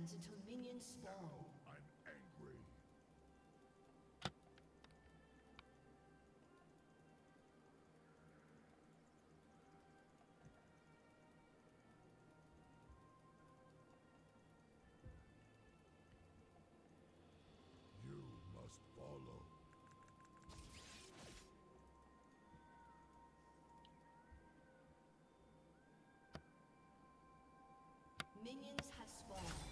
happens until minions spawn. Now I'm angry. You must follow. Minions have spawned.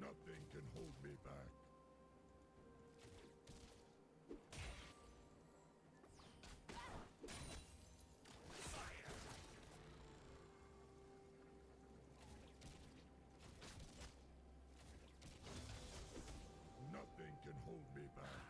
Nothing can hold me back. Nothing can hold me back.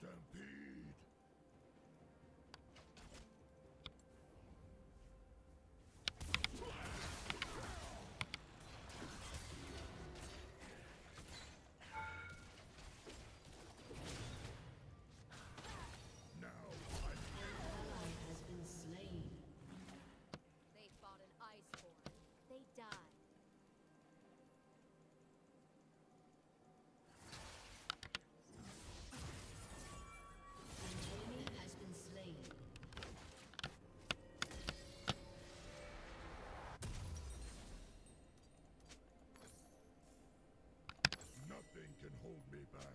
Stampede. Now an ally has been slain. They fought an Iceborne. They died. Nothing can hold me back.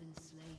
Been slain.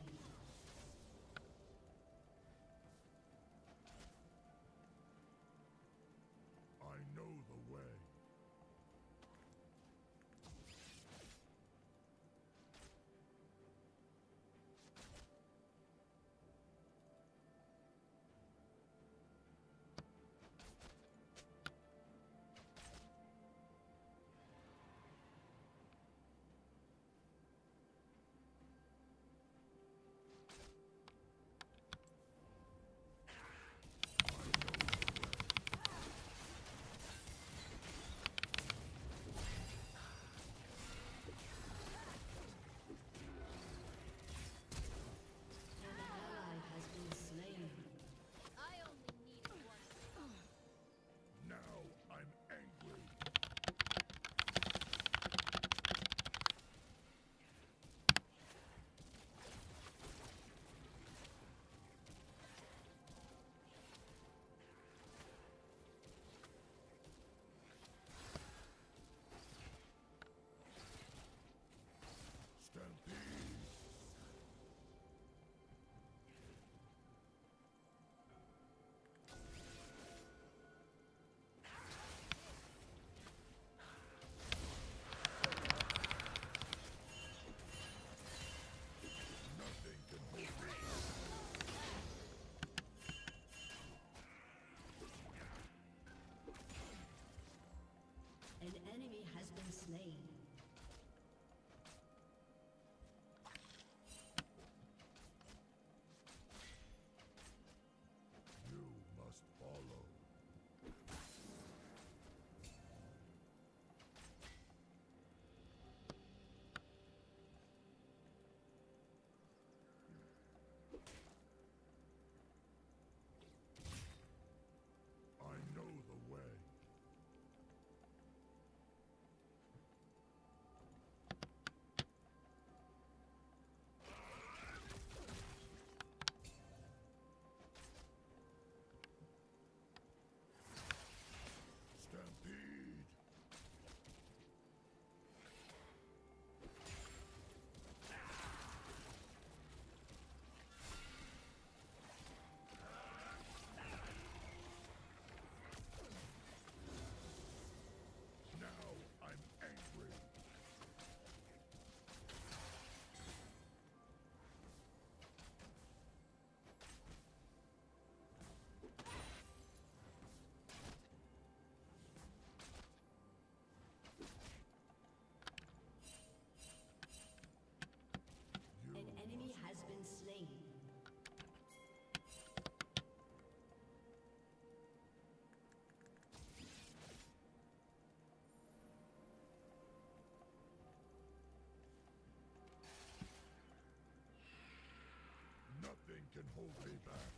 nothing can hold me back.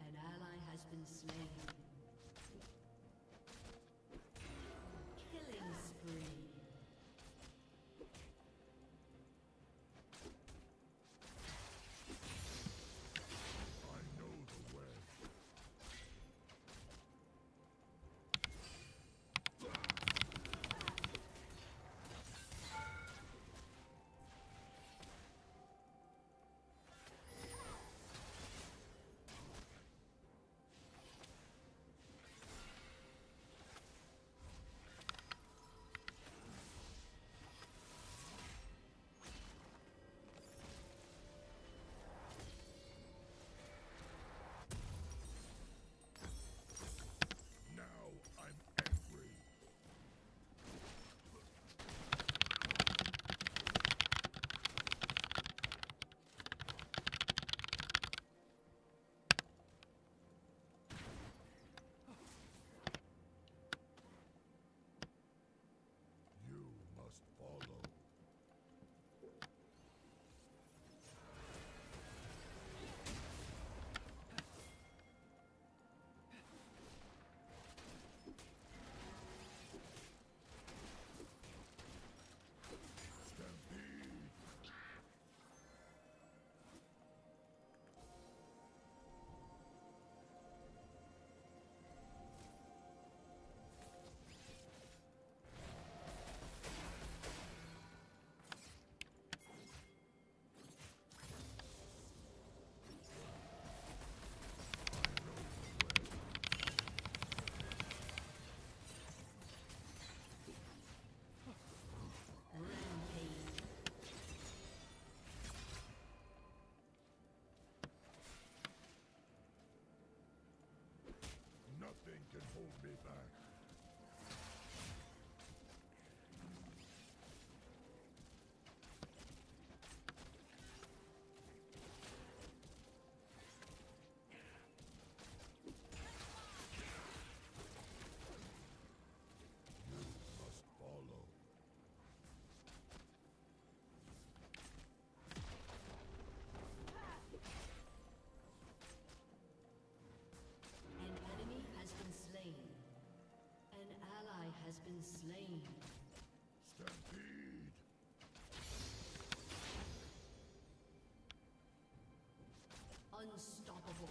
An ally has been slain. Killing spree. Nothing can hold me back. Has been slain. Stampede. Unstoppable.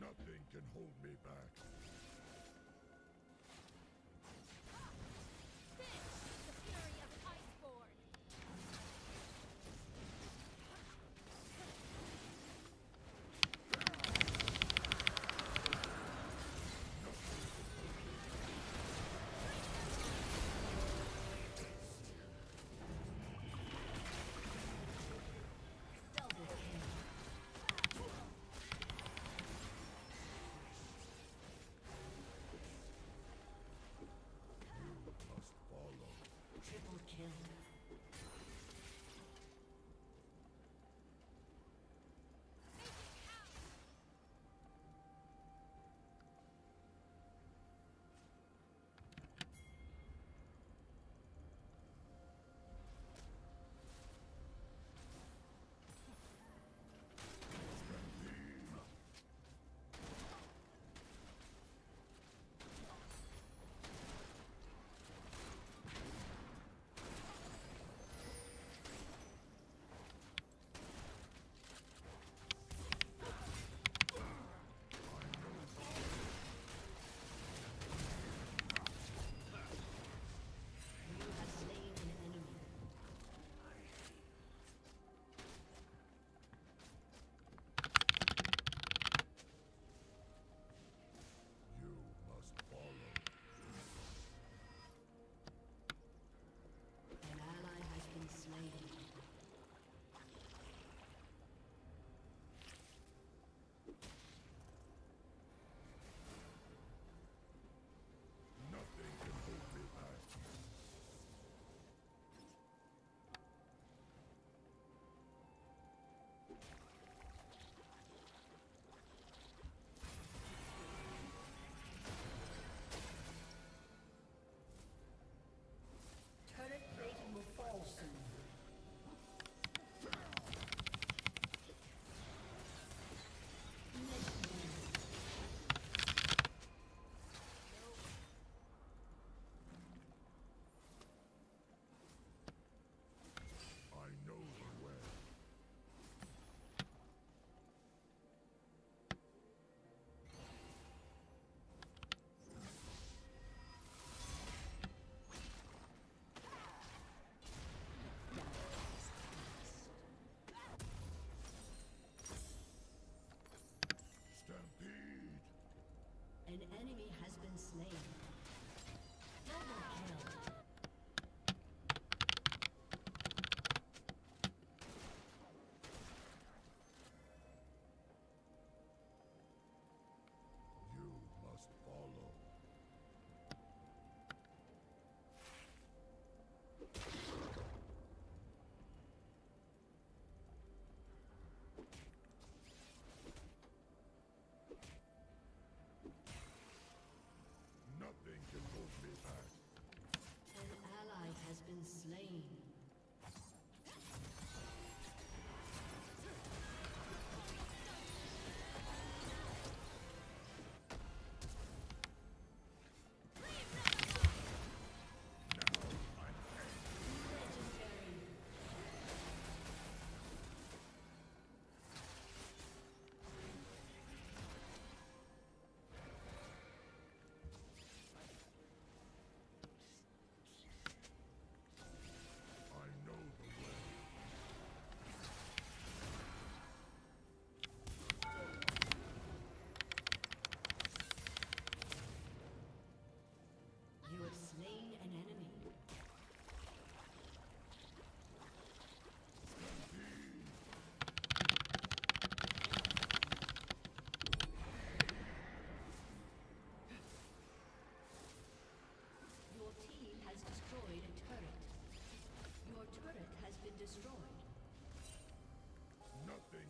Nothing can hold me back.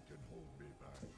can hold me back.